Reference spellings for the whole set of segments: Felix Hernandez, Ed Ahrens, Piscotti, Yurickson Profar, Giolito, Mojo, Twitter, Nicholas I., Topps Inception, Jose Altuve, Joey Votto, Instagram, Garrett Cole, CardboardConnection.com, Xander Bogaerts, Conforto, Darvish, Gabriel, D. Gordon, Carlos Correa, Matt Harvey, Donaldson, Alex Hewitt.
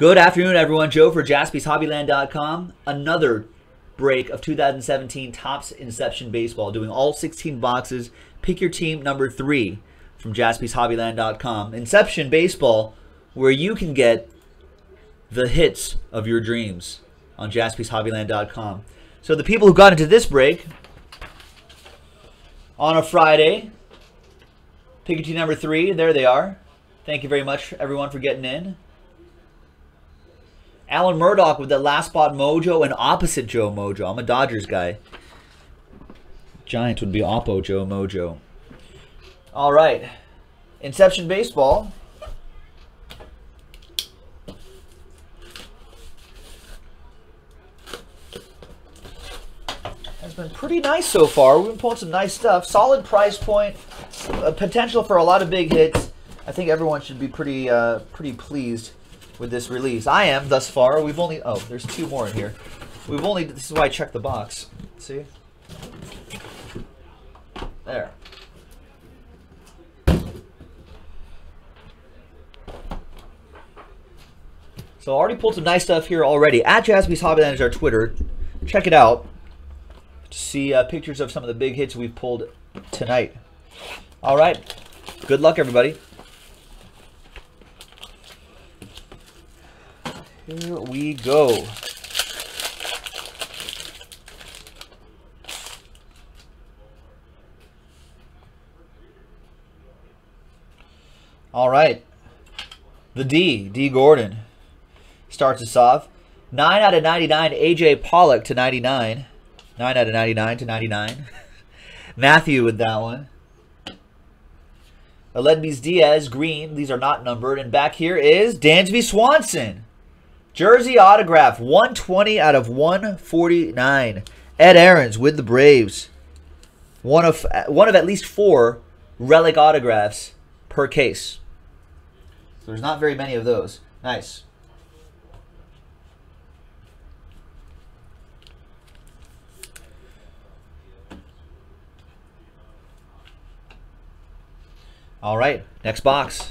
Good afternoon, everyone. Joe for JaspysHobbyland.com. Another break of 2017 Topps Inception Baseball, doing all 16 boxes. Pick your team number 3 from JaspysHobbyland.com. Inception Baseball, where you can get the hits of your dreams on JaspysHobbyland.com. So the people who got into this break on a Friday, pick your team number 3. There they are. Thank you very much, everyone, for getting in. Alan Murdoch with the last spot Mojo and opposite Joe Mojo. I'm a Dodgers guy. Giants would be Oppo Joe Mojo. All right. Inception Baseball. Has been pretty nice so far. We've been pulling some nice stuff. Solid price point. Potential for a lot of big hits. I think everyone should be pretty pleased with this release. I am, thus far. We've only, oh, there's 2 more in here. We've only, this is why I checked the box. See? There. So I already pulled some nice stuff here already. At Jaspy's Hobbyland is our Twitter. Check it out to see pictures of some of the big hits we've pulled tonight. All right. Good luck, everybody. Here we go. All right. The D. Gordon starts us off. 9 out of 99, AJ Pollock to 99. 9 out of 99 to 99. Matthew with that one. Aledmes Diaz, green. These are not numbered. And back here is Dansby Swanson. Jersey autograph, 120 out of 149. Ed Ahrens with the Braves. One of at least 4 relic autographs per case. So there's not very many of those. Nice. All right, next box.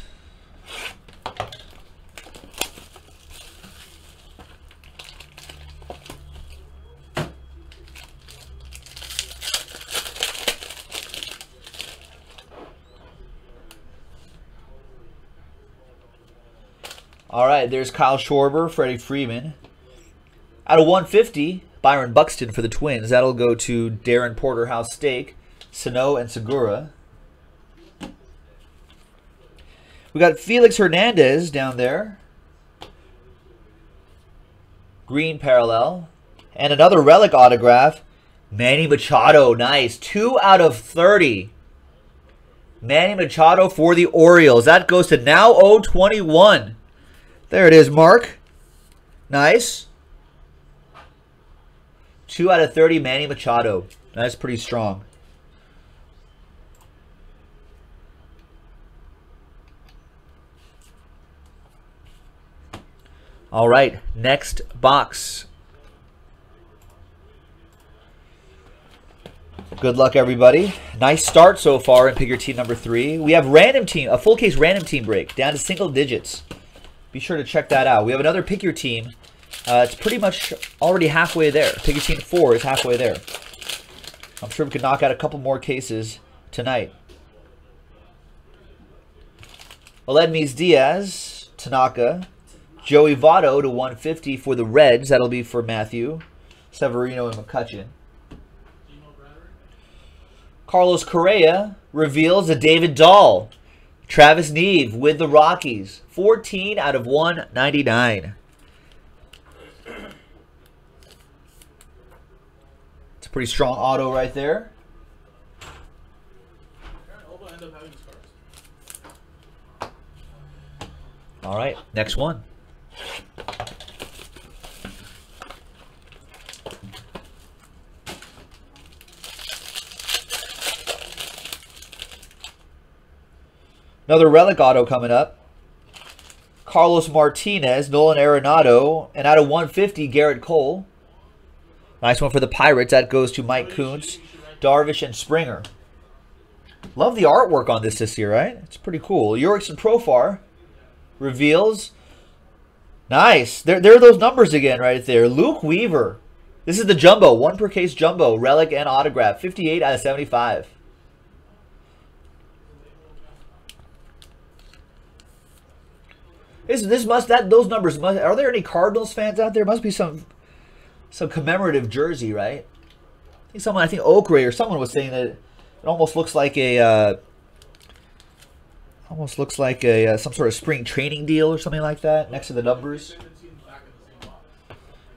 All right, there's Kyle Schwarber, Freddie Freeman. Out of 150, Byron Buxton for the Twins. That'll go to Darren Porterhouse Stake, Sano, and Segura. We got Felix Hernandez down there. Green parallel. And another relic autograph, Manny Machado. Nice. 2 out of 30. Manny Machado for the Orioles. That goes to now 021. There it is, Mark. Nice. 2 out of 30, Manny Machado. That's pretty strong. All right, next box. Good luck, everybody. Nice start so far in pick your team number 3. We have random team, a full case random team break down to single digits. Be sure to check that out. We have another Pick Your Team. It's pretty much already halfway there. Pick Your Team 4 is halfway there. I'm sure we could knock out a couple more cases tonight. Aledmes Diaz, Tanaka. Joey Votto to 150 for the Reds. That'll be for Matthew, Severino, and McCutchen. Carlos Correa reveals a David Dahl. Travis Neve with the Rockies. 14 out of 199. It's a pretty strong auto right there. All right, next one. Another relic auto coming up. Carlos Martinez, Nolan Arenado, and out of 150, Garrett Cole. Nice one for the Pirates. That goes to Mike Koontz, Darvish, and Springer. Love the artwork on this year, right? It's pretty cool. Yurickson Profar reveals Nice. There are those numbers again right there. Luke Weaver. This is the jumbo. One per case jumbo. Relic and autograph. 58/75. This must, that those numbers must, are there any Cardinals fans out there? Must be some commemorative jersey, right? I think someone, I think Oakray or someone was saying that it almost looks like a some sort of spring training deal or something like that next to the numbers.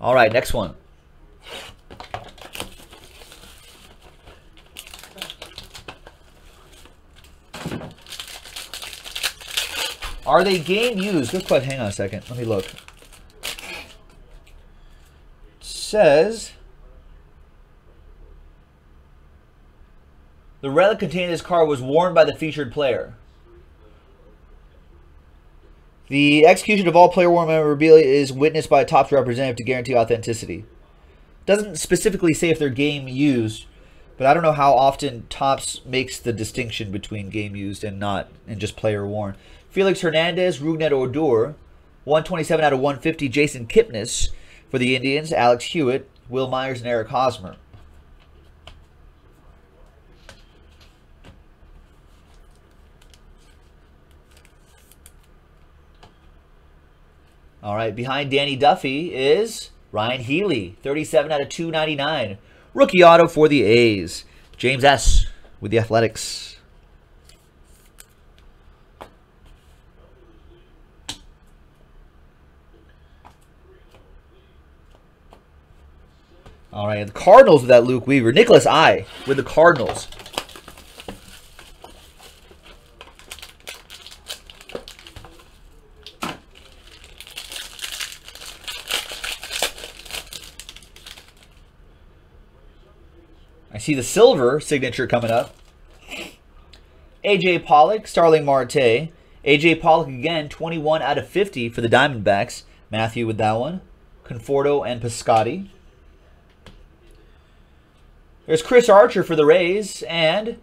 All right, next one. Are they game used? Let's hang on a second. Let me look. It says the relic containing this card was worn by the featured player. The execution of all player-worn memorabilia is witnessed by a Topps representative to guarantee authenticity. Doesn't specifically say if they're game used, but I don't know how often Topps makes the distinction between game used and not, and just player-worn. Felix Hernandez, Rougned Odor, 127/150. Jason Kipnis for the Indians, Alex Hewitt, Will Myers, and Eric Hosmer. All right, behind Danny Duffy is Ryan Healy, 37/299. Rookie auto for the A's. James S. with the Athletics. All right, the Cardinals with that Luke Weaver. Nicholas I. with the Cardinals. I see the silver signature coming up. AJ Pollock, Starling Marte. AJ Pollock again, 21/50 for the Diamondbacks. Matthew with that one. Conforto and Piscotti. There's Chris Archer for the Rays, and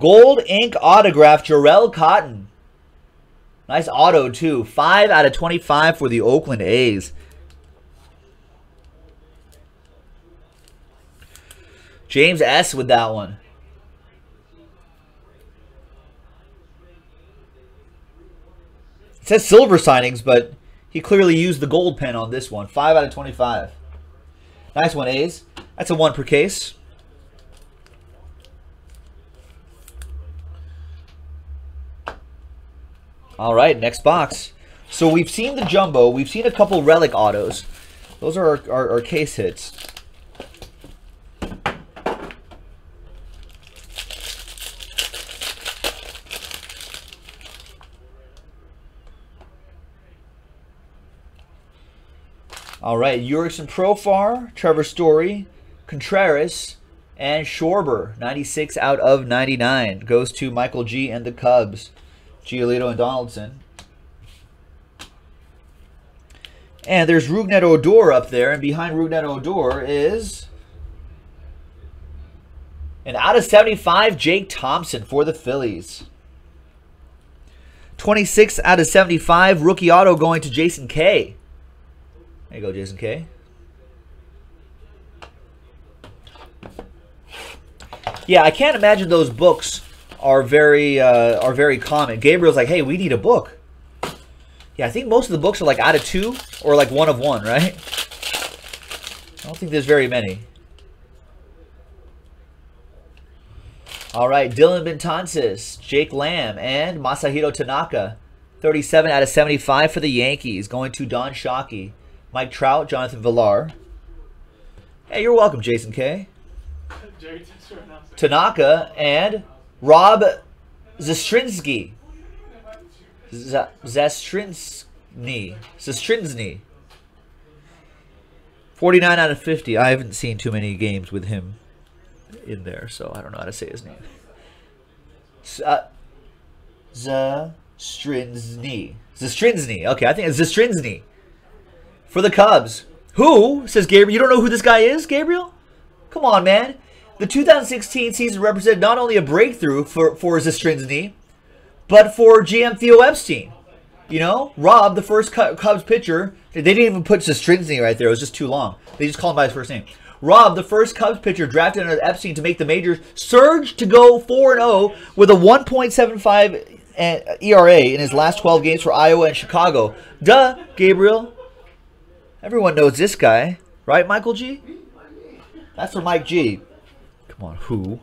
gold ink autograph, Jarrell Cotton. Nice auto, too. 5/25 for the Oakland A's. James S. with that one. It says silver signings, but he clearly used the gold pen on this one. 5/25. Nice one, A's. That's a one per case. All right, next box. So we've seen the jumbo. We've seen a couple relic autos. Those are our case hits. All right, Yurickson Profar, Trevor Story, Contreras, and Schwarber. 96/99 goes to Michael G. and the Cubs. Giolito and Donaldson. And there's Rougned Odor up there. And behind Rougned Odor is an out of 75 Jake Thompson for the Phillies. 26/75 rookie auto going to Jason K. There you go, Jason K. Yeah, I can't imagine those books are very common. Gabriel's like, hey, we need a book. Yeah, I think most of the books are like out of two or like one of one, right? I don't think there's very many. All right, Dylan Betances, Jake Lamb, and Masahiro Tanaka. 37/75 for the Yankees, going to Don Shockey, Mike Trout, Jonathan Villar. Hey, you're welcome, Jason K. Tanaka and Rob Zastryzny. Zastryzny. 49/50. I haven't seen too many games with him in there, so I don't know how to say his name. Zastryzny. Zastryzny. Okay, I think it's Zastryzny for the Cubs. Who, says Gabriel, you don't know who this guy is, Gabriel? Come on, man. The 2016 season represented not only a breakthrough for Zastryzny, but for GM Theo Epstein. You know, Rob, the first Cubs pitcher, they didn't even put Zastryzny right there. It was just too long. They just called him by his first name. Rob, the first Cubs pitcher drafted under Epstein to make the majors, surged to go 4-0 with a 1.75 ERA in his last 12 games for Iowa and Chicago. Duh, Gabriel. Everyone knows this guy. Right, Michael G.? That's for Mike G. Come on, who?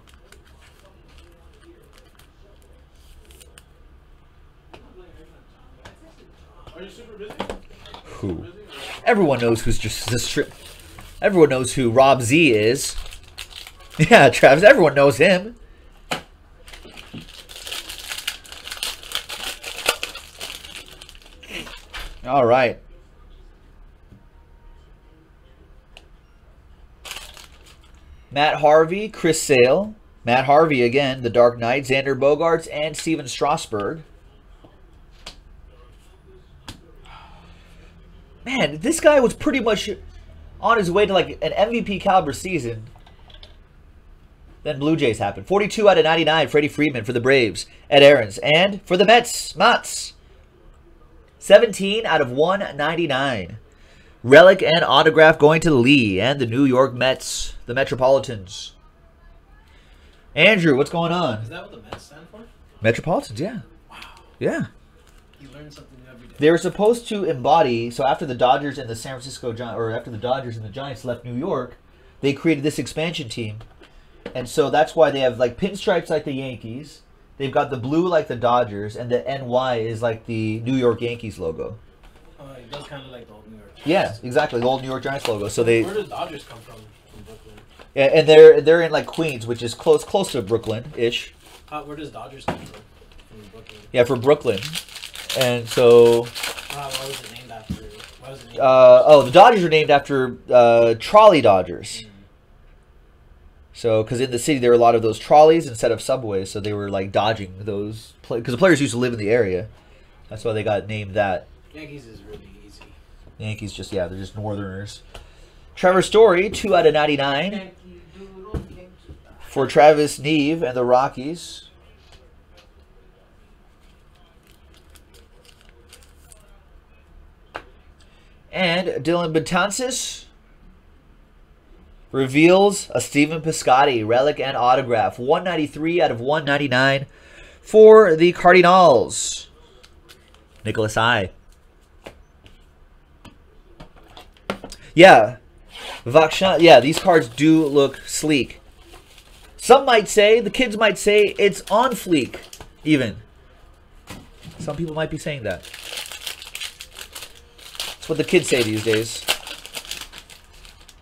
Are you super busy? Who? Everyone knows who's just the strip. Everyone knows who Rob Z is. Yeah, Travis, everyone knows him. All right. Matt Harvey, Chris Sale. Matt Harvey again, the Dark Knight, Xander Bogaerts, and Steven Strasburg. Man, this guy was pretty much on his way to like an MVP caliber season. Then Blue Jays happened. 42 out of 99, Freddie Freeman for the Braves. Ed Ahrens. And for the Mets, Mats. 17 out of 199. Relic and autograph going to Lee and the New York Mets, the Metropolitans. Andrew, what's going on? Is that what the Mets stand for? Metropolitans, yeah. Wow. Yeah. You learn something every day. They were supposed to embody, so after the Dodgers and the San Francisco Giants, or after the Dodgers and the Giants left New York, they created this expansion team. And so that's why they have like pinstripes like the Yankees. They've got the blue like the Dodgers, and the NY is like the New York Yankees logo. It does kind of like the old New York Giants. Yeah, exactly, the old New York Giants logo. So they. Where did the Dodgers come from? From Brooklyn. Yeah, and they're in like Queens, which is close to Brooklyn-ish. Where does Dodgers come from? From Brooklyn. Yeah, from Brooklyn, and so. What was it named after? What was it named after? Oh, the Dodgers are named after trolley Dodgers. Mm. So, because in the city there were a lot of those trolleys instead of subways, so they were like dodging those because the players used to live in the area. That's why they got named that. Yankees is really easy. Yankees just, yeah, they're just northerners. Trevor Story, 2 out of 99 for Travis Neve and the Rockies. And Dylan Betances reveals a Steven Piscotti relic and autograph. 193 out of 199 for the Cardinals. Nicholas I. Yeah, Vakshan, yeah, these cards do look sleek. Some might say, the kids might say, it's on fleek, even. Some people might be saying that. That's what the kids say these days.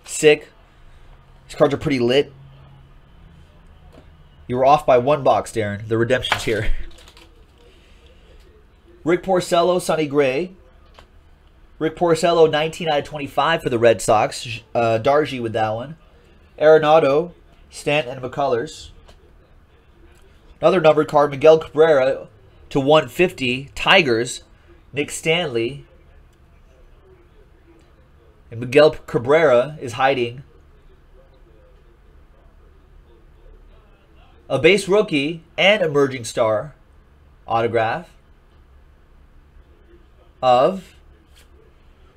Sick. These cards are pretty lit. You were off by one box, Darren. The redemption's here. Rick Porcello, Sonny Gray. Rick Porcello, 19 out of 25 for the Red Sox. Darji with that one. Arenado, Stanton, and McCullers. Another numbered card, Miguel Cabrera to 150. Tigers, Nick Stanley. And Miguel Cabrera is hiding. A base rookie and emerging star autograph of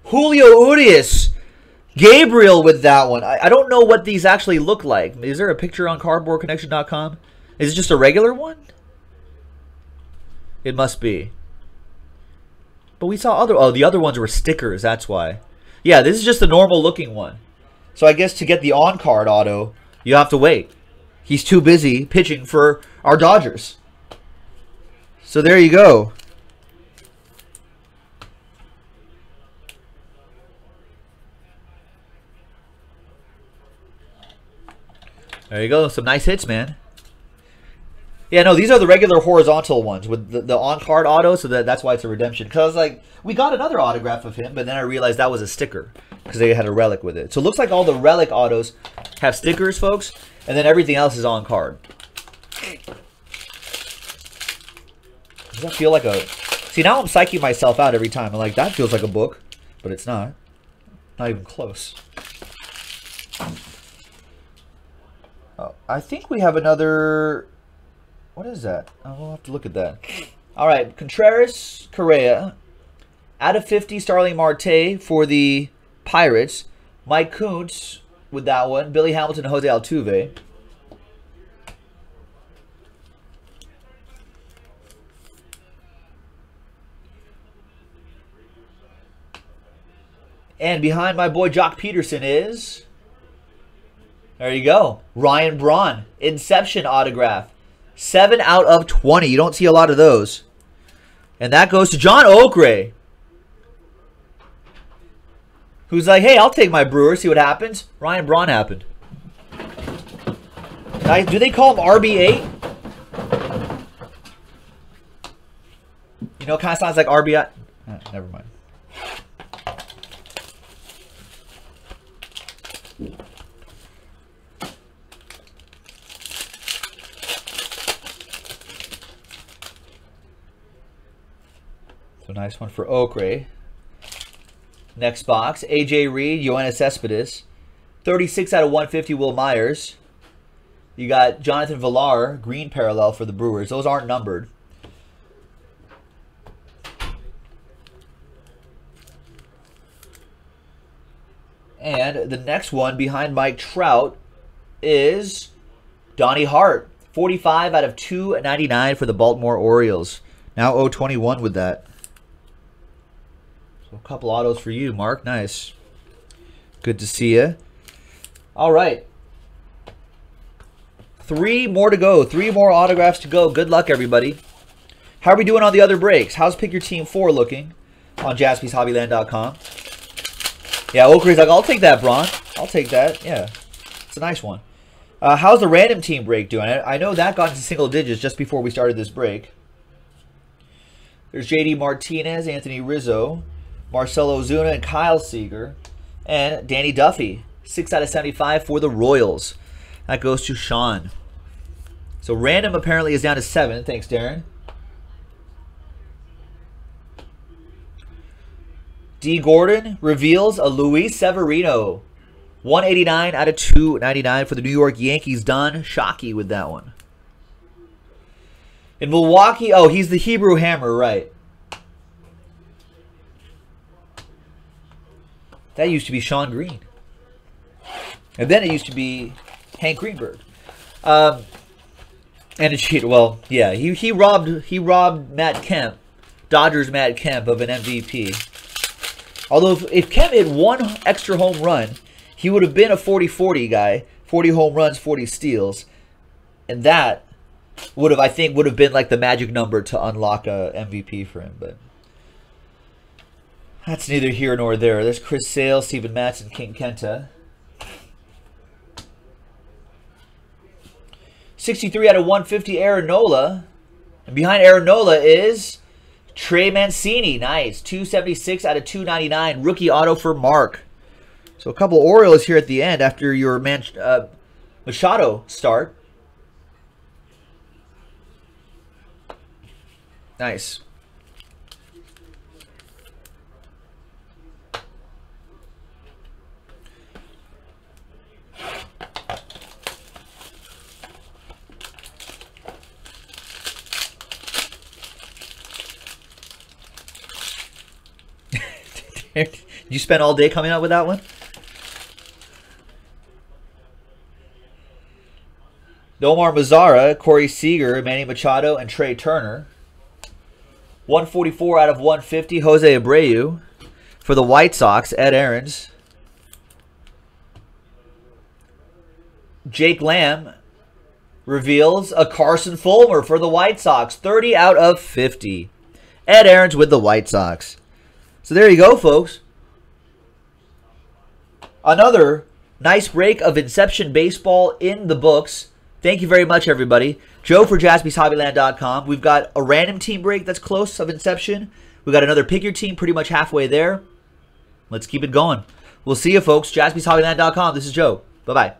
Julio Urias. Gabriel with that one. I don't know what these actually look like. Is there a picture on CardboardConnection.com? Is it just a regular one? It must be. But we saw other... Oh, the other ones were stickers. That's why. Yeah, this is just a normal looking one. So I guess to get the on-card auto, you have to wait. He's too busy pitching for our Dodgers. So there you go. There you go. Some nice hits, man. Yeah, no, these are the regular horizontal ones with the on-card auto, so that's why it's a redemption. Because, like, we got another autograph of him, but then I realized that was a sticker because they had a relic with it. So it looks like all the relic autos have stickers, folks, and then everything else is on-card. Does that feel like a... See, now I'm psyching myself out every time. I'm like, that feels like a book, but it's not. Not even close. Oh, I think we have another... What is that? We'll have to look at that. All right, Contreras, Correa, Out of 50, Starling Marte for the Pirates. Mike Koontz with that one. Billy Hamilton and Jose Altuve. And behind my boy Jock Peterson is, there you go, Ryan Braun. Inception autograph. 7 out of 20. You don't see a lot of those. And that goes to John Oakray, who's like, hey, I'll take my Brewer, see what happens. Ryan Braun happened. Do they call him RB8? You know, it kind of sounds like RBI. Oh, never mind. So nice one for Oakray. Next box, AJ Reed, Yoenis Cespedes. 36 out of 150, Will Myers. You got Jonathan Villar, green parallel for the Brewers. Those aren't numbered. And the next one behind Mike Trout is Donnie Hart. 45 out of 299 for the Baltimore Orioles. Now 021 with that. So a couple autos for you, Mark. Nice. Good to see you. All right. 3 more to go. 3 more autographs to go. Good luck, everybody. How are we doing on the other breaks? How's Pick Your Team 4 looking on JaspysHobbyland.com? Yeah, Oakray's like, I'll take that, Braun. I'll take that. Yeah, it's a nice one. How's the random team break doing? I know that got into single digits just before we started this break. There's JD Martinez, Anthony Rizzo, Marcelo Ozuna, and Kyle Seager, and Danny Duffy. 6 out of 75 for the Royals. That goes to Sean. So random apparently is down to 7. Thanks, Darren. D. Gordon reveals a Luis Severino. 189 out of 299 for the New York Yankees. Don Shockey with that one. In Milwaukee, oh, he's the Hebrew Hammer, right. That used to be Sean Green. And then it used to be Hank Greenberg. And a cheat, well, yeah, he robbed Matt Kemp, Dodgers Matt Kemp, of an MVP. Although if Kemp hit 1 extra home run, he would have been a 40-40 guy. 40 home runs, 40 steals. And that would have, I think, would have been like the magic number to unlock a MVP for him. But that's neither here nor there. There's Chris Sale, Steven Matson, King Kenta. 63 out of 150, Aaron Nola. And behind Aaron Nola is Trey Mancini, nice. 276 out of 299. Rookie auto for Mark. So a couple Orioles here at the end after your Machado start. Nice. You spent all day coming out with that one? Nomar Mazara, Corey Seager, Manny Machado, and Trey Turner. 144 out of 150, Jose Abreu. For the White Sox, Ed Ahrens. Jake Lamb reveals a Carson Fulmer for the White Sox. 30 out of 50. Ed Ahrens with the White Sox. So there you go, folks. Another nice break of Inception Baseball in the books. Thank you very much, everybody. Joe for JaspysHobbyland.com. We've got a random team break that's close of Inception. We've got another Pick Your Team pretty much halfway there. Let's keep it going. We'll see you, folks. JaspysHobbyland.com. This is Joe. Bye-bye.